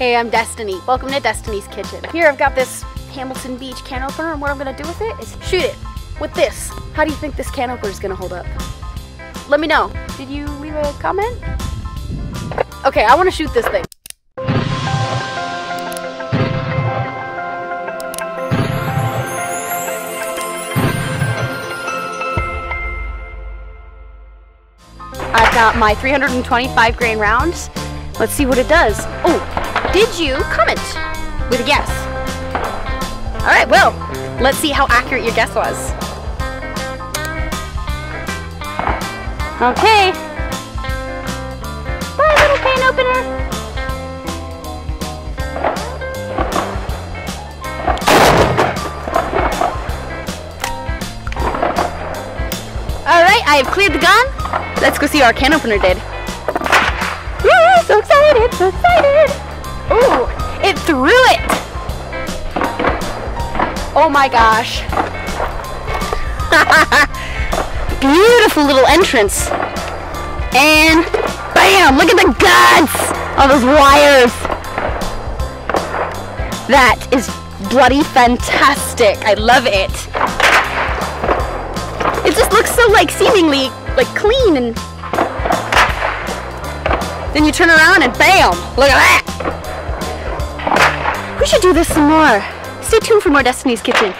Hey, I'm Destiny. Welcome to Destinee's Kitchen. Here I've got this Hamilton Beach can opener, and what I'm gonna do with it is shoot it with this. How do you think this can opener is gonna hold up? Let me know. Did you leave a comment? Okay, I wanna shoot this thing. I've got my 325 grain rounds. Let's see what it does. Oh, did you comment with a guess? All right, well, let's see how accurate your guess was. Okay. Bye, little can opener. All right, I have cleared the gun. Let's go see how our can opener did. Woo! So excited! So excited! Ooh! It threw it! Oh my gosh! Beautiful little entrance. And bam! Look at the guts on those wires. That is bloody fantastic! I love it. It just looks so like seemingly like clean, and then you turn around and bam! Look at that! We should do this some more. Stay tuned for more Destinee's Kitchen.